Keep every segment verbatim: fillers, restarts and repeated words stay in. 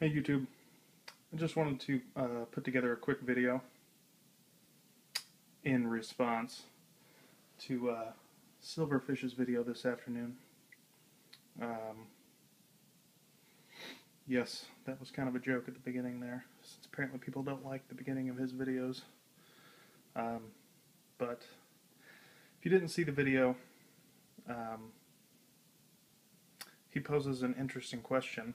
Hey YouTube, I just wanted to uh, put together a quick video in response to uh, Silverfish's video this afternoon. Um, yes, that was kind of a joke at the beginning there, since apparently people don't like the beginning of his videos. Um, but if you didn't see the video, um, he poses an interesting question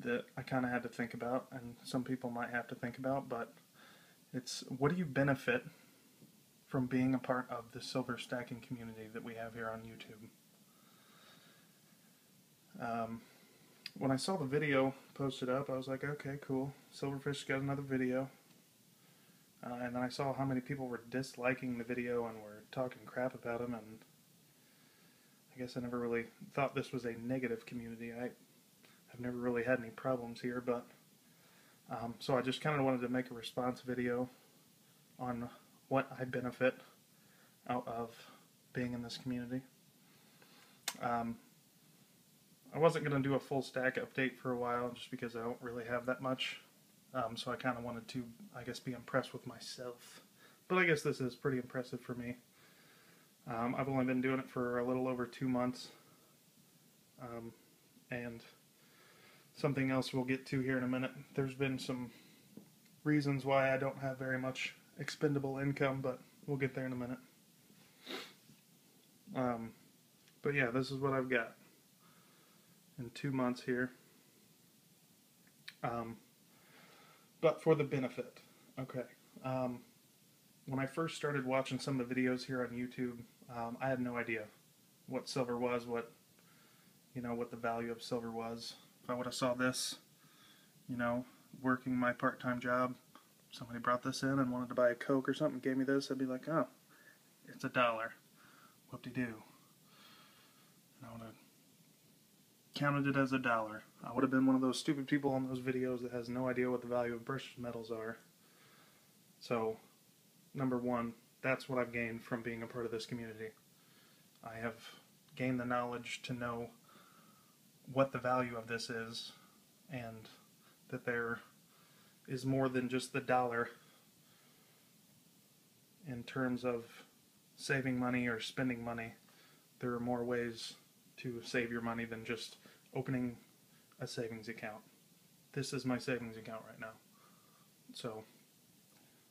that I kind of had to think about, and some people might have to think about, but it's, what do you benefit from being a part of the silver stacking community that we have here on YouTube? Um, when I saw the video posted up, I was like, okay, cool, Silverfish got another video, uh, and then I saw how many people were disliking the video and were talking crap about him, and I guess I never really thought this was a negative community. I I've never really had any problems here, but um, so I just kind of wanted to make a response video on what I benefit out of being in this community. Um, I wasn't going to do a full stack update for a while just because I don't really have that much, um, so I kind of wanted to, I guess, be impressed with myself. But I guess this is pretty impressive for me. Um, I've only been doing it for a little over two months, um, and something else we'll get to here in a minute. There's been some reasons why I don't have very much expendable income, but we'll get there in a minute. Um, but yeah, this is what I've got in two months here. Um, but for the benefit, okay. Um, when I first started watching some of the videos here on YouTube, um, I had no idea what silver was, what, you know, what the value of silver was. I would have saw this, you know, working my part-time job, somebody brought this in and wanted to buy a Coke or something, gave me this, I'd be like, oh, it's a dollar, whoop-de-doo. And I would have counted it as a dollar. I would have been one of those stupid people on those videos that has no idea what the value of precious metals are. So, number one, that's what I've gained from being a part of this community. I have gained the knowledge to know what the value of this is, and that there is more than just the dollar in terms of saving money or spending money. There are more ways to save your money than just opening a savings account. This is my savings account right now. So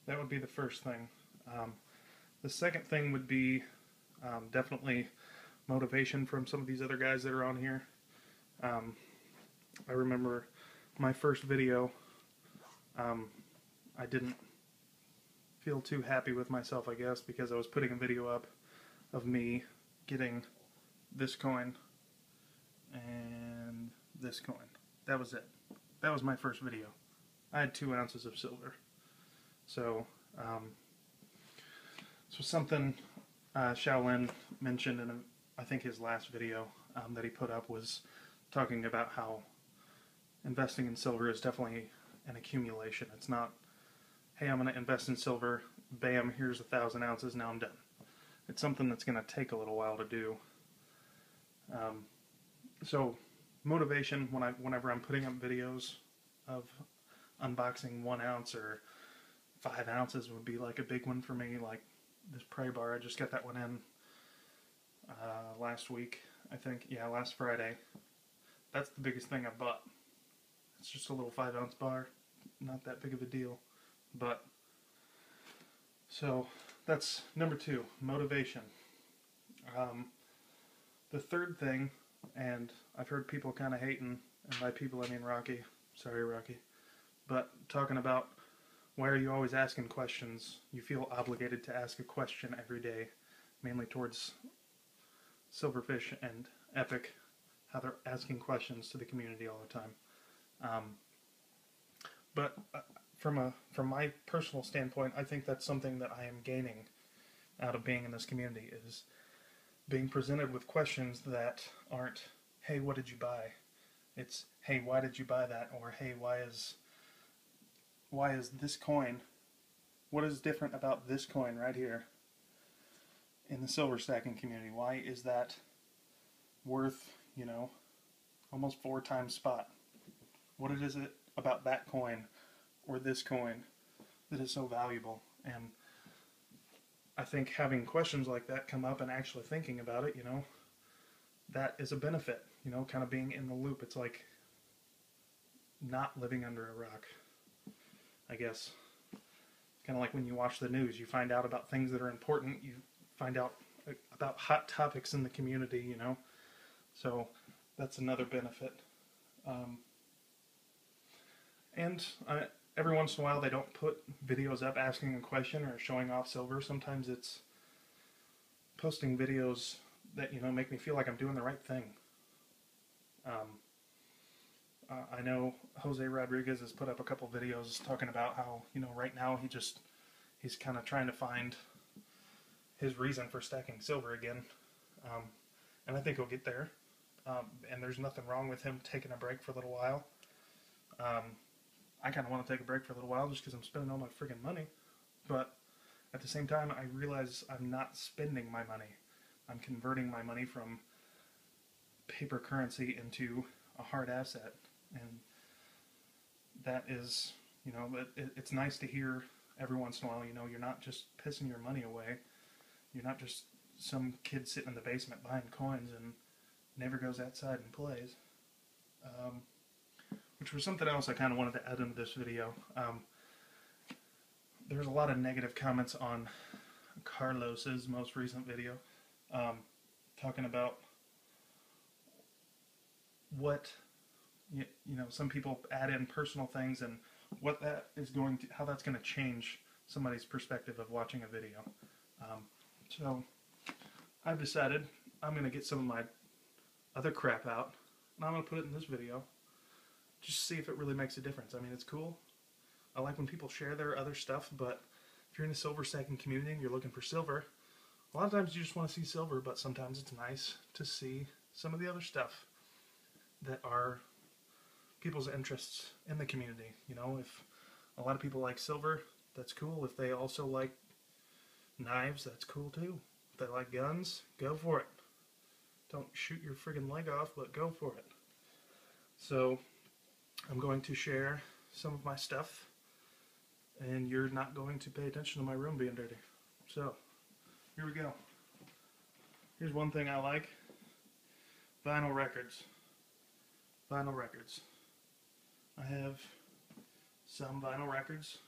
that would be the first thing. Um, the second thing would be um, definitely motivation from some of these other guys that are on here. Um, I remember my first video, um, I didn't feel too happy with myself, I guess, because I was putting a video up of me getting this coin and this coin. That was it. That was my first video. I had two ounces of silver. So, um, so something uh, Shaolin mentioned in, a, I think, his last video um, that he put up was talking about how investing in silver is definitely an accumulation. It's not, hey, I'm going to invest in silver, bam, here's a thousand ounces, now I'm done. It's something that's going to take a little while to do. Um, so motivation, when I, whenever I'm putting up videos of unboxing one ounce or five ounces would be like a big one for me, like this Prey bar. I just got that one in uh, last week, I think, yeah, last Friday. That's the biggest thing I bought. It's just a little five ounce bar, not that big of a deal, but so that's number two, motivation. Um, the third thing, and I've heard people kind of hating, and by people I mean Rocky, sorry Rocky, but talking about why are you always asking questions? You feel obligated to ask a question every day, mainly towards Silverfish and Epic. How they're asking questions to the community all the time. Um, but uh, from a from my personal standpoint, I think that's something that I am gaining out of being in this community, is being presented with questions that aren't, hey, what did you buy? It's, hey, why did you buy that? Or, hey, why is, why is this coin, what is different about this coin right here in the silver stacking community? Why is that worth, you know, almost four times spot? What is it about that coin or this coin that is so valuable? And I think having questions like that come up and actually thinking about it, you know, that is a benefit, you know, kind of being in the loop. It's like not living under a rock, I guess. Kind of like when you watch the news, you find out about things that are important, you find out about hot topics in the community, you know. So that's another benefit. Um, and uh, every once in a while they don't put videos up asking a question or showing off silver. Sometimes it's posting videos that, you know, make me feel like I'm doing the right thing. Um, Uh, I know Jose Rodriguez has put up a couple videos talking about how, you know, right now he just, he's kind of trying to find his reason for stacking silver again. Um, and I think he'll get there. Um, and there's nothing wrong with him taking a break for a little while. Um, I kind of want to take a break for a little while just because I'm spending all my freaking money. But at the same time, I realize I'm not spending my money. I'm converting my money from paper currency into a hard asset. And that is, you know, it, it's nice to hear every once in a while, you know, you're not just pissing your money away. You're not just some kid sitting in the basement buying coins and never goes outside and plays. Um, which was something else I kind of wanted to add into this video. Um, there's a lot of negative comments on Carlos's most recent video, um, talking about what... You, you know, some people add in personal things and what that is going to, how that's going to change somebody's perspective of watching a video. Um, so I've decided I'm going to get some of my other crap out and I'm going to put it in this video. Just see if it really makes a difference. I mean, it's cool. I like when people share their other stuff, but if you're in a silver stacking community and you're looking for silver, a lot of times you just want to see silver, but sometimes it's nice to see some of the other stuff that are people's interests in the community. You know, if a lot of people like silver, that's cool. If they also like knives, that's cool too. If they like guns, go for it. Don't shoot your friggin' leg off, but go for it. So I'm going to share some of my stuff, and you're not going to pay attention to my room being dirty. So here we go. Here's one thing I like: vinyl records. Vinyl records. I have some vinyl records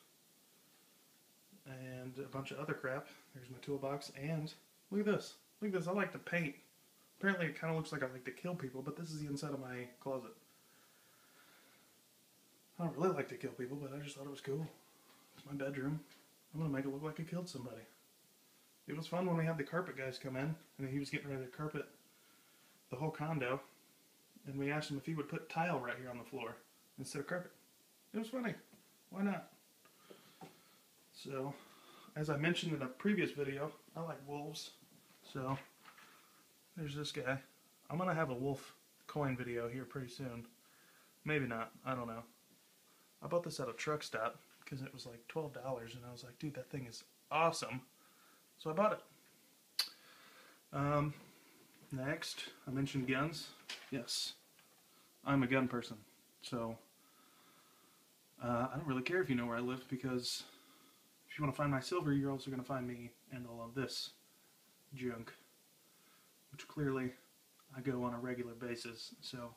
and a bunch of other crap. There's my toolbox, and look at this. Look at this. I like to paint. Apparently it kind of looks like I like to kill people, but this is the inside of my closet. I don't really like to kill people, but I just thought it was cool. It's my bedroom. I'm going to make it look like I killed somebody. It was fun when we had the carpet guys come in, and he was getting ready to carpet the whole condo, and we asked him if he would put tile right here on the floor instead of carpet. It was funny. Why not? So, as I mentioned in a previous video, I like wolves. So, there's this guy. I'm going to have a wolf coin video here pretty soon. Maybe not. I don't know. I bought this at a truck stop because it was like twelve dollars, and I was like, dude, that thing is awesome. So I bought it. Um, next, I mentioned guns. Yes, I'm a gun person. So, uh, I don't really care if you know where I live, because if you want to find my silver, you're also going to find me and all of this junk, which clearly I go on a regular basis. So,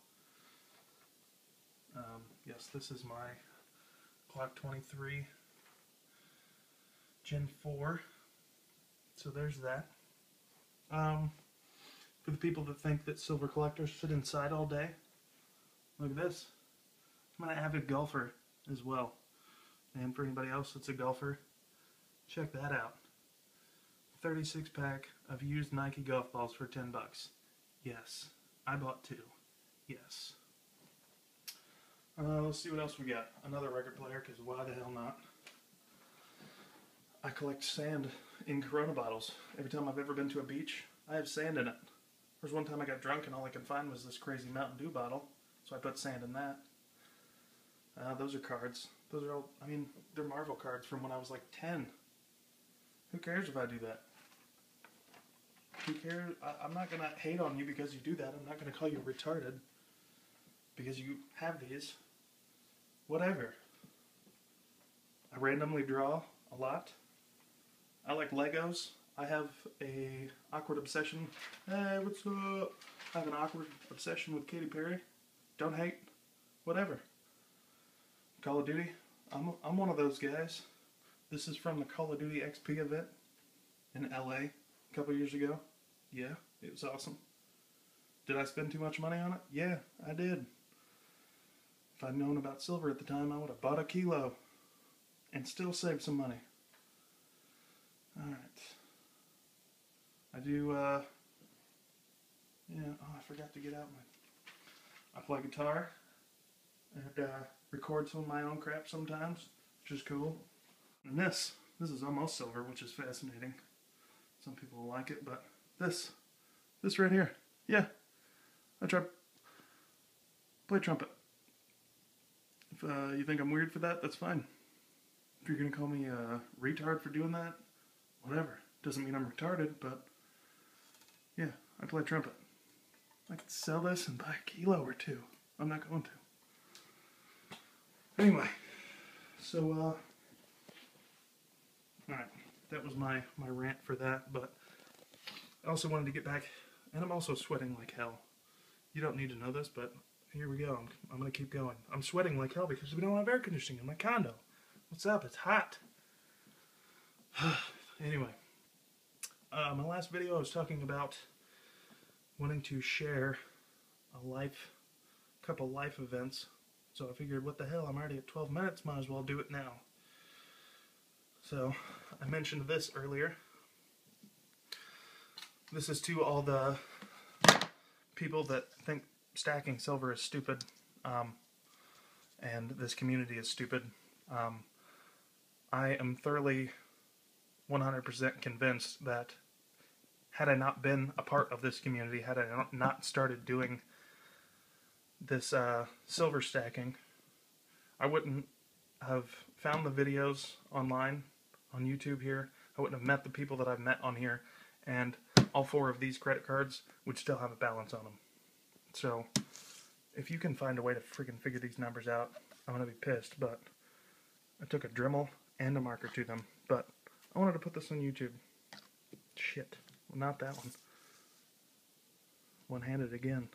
um, yes, this is my Glock twenty-three Gen four. So there's that. Um, for the people that think that silver collectors sit inside all day, look at this. I'm an avid golfer as well, and for anybody else that's a golfer, check that out. thirty-six pack of used Nike golf balls for ten bucks. Yes, I bought two. Yes. Uh, let's see what else we got. Another record player, because why the hell not? I collect sand in Corona bottles. Every time I've ever been to a beach, I have sand in it. There's one time I got drunk and all I could find was this crazy Mountain Dew bottle, so I put sand in that. Uh, those are cards. Those are all, I mean, they're Marvel cards from when I was like ten. Who cares if I do that? Who cares? I, I'm not going to hate on you because you do that. I'm not going to call you retarded because you have these. whatever. I randomly draw a lot. I like Legos. I have a awkward obsession. Hey, what's up? I have an awkward obsession with Katy Perry. Don't hate. Whatever. Call of Duty. I'm, I'm one of those guys. This is from the Call of Duty X P event in L A a couple years ago. Yeah, it was awesome. Did I spend too much money on it? Yeah, I did. If I'd known about silver at the time, I would have bought a kilo and still saved some money. Alright. I do, uh... yeah, oh, I forgot to get out my... I play guitar and uh, record some of my own crap sometimes, which is cool. And this, this is almost silver, which is fascinating. Some people will like it, but this, this right here, yeah, I try play trumpet. If uh, you think I'm weird for that, that's fine. If you're gonna call me a retard for doing that, whatever. Doesn't mean I'm retarded, but yeah, I play trumpet. I could sell this and buy a kilo or two. I'm not going to. Anyway, so, uh, alright, that was my, my rant for that, but I also wanted to get back, and I'm also sweating like hell. You don't need to know this, but here we go. I'm, I'm going to keep going. I'm sweating like hell because we don't have air conditioning in my condo. What's up? It's hot. Anyway, uh, my last video I was talking about wanting to share a life, a couple life events, so I figured, what the hell, I'm already at twelve minutes, might as well do it now. So, I mentioned this earlier. This is to all the people that think stacking silver is stupid, um, and this community is stupid. Um, I am thoroughly one hundred percent convinced that had I not been a part of this community, had I not started doing this uh, silver stacking, I wouldn't have found the videos online, on YouTube here. I wouldn't have met the people that I've met on here, and all four of these credit cards would still have a balance on them. So, if you can find a way to freaking figure these numbers out, I'm going to be pissed, but I took a Dremel and a marker to them, but I wanted to put this on YouTube. Shit. Well, not that one. One-handed again.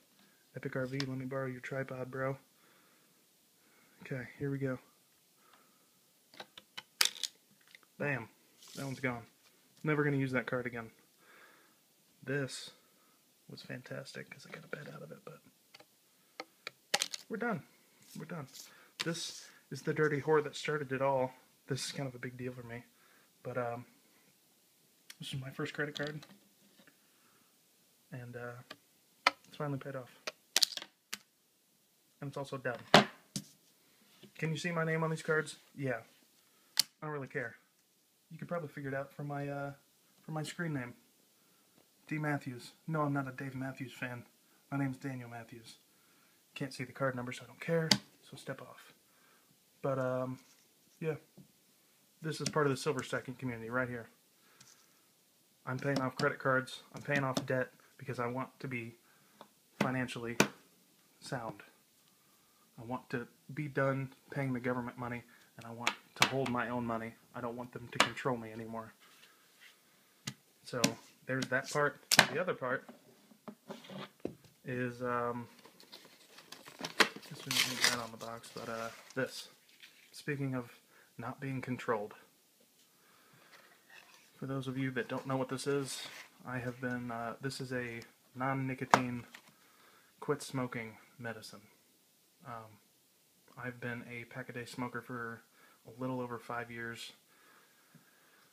Epic R V, let me borrow your tripod, bro. Okay, here we go. Bam. That one's gone. Never going to use that card again. This was fantastic because I got a bet out of it, but we're done. We're done. This is the dirty whore that started it all. This is kind of a big deal for me, but um, this is my first credit card, and uh, it's finally paid off. And it's also done. Can you see my name on these cards? Yeah. I don't really care. You could probably figure it out from my uh, from my screen name. D. Matthews. No, I'm not a Dave Matthews fan. My name's Daniel Matthews. Can't see the card number, so I don't care. So step off. But um, yeah, this is part of the silver stacking community right here. I'm paying off credit cards. I'm paying off debt because I want to be financially sound. I want to be done paying the government money, and I want to hold my own money. I don't want them to control me anymore. So there's that part. The other part is, um, this didn't need that on the box, but uh, this. Speaking of not being controlled. For those of you that don't know what this is, I have been, uh, this is a non-nicotine quit smoking medicine. Um, I've been a pack-a-day smoker for a little over five years.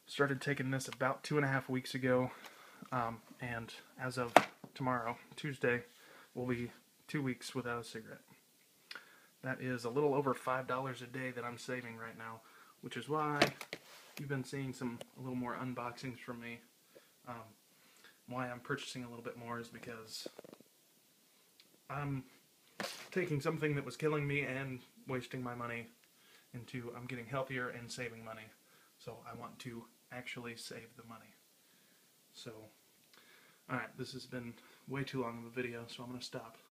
Started taking this about two and a half weeks ago, um, and as of tomorrow, Tuesday, will be two weeks without a cigarette. That is a little over five dollars a day that I'm saving right now, which is why you've been seeing some a little more unboxings from me. Um, why I'm purchasing a little bit more is because I'm taking something that was killing me and wasting my money into I'm getting healthier and saving money. So I want to actually save the money. So, alright, this has been way too long of a video, so I'm going to stop.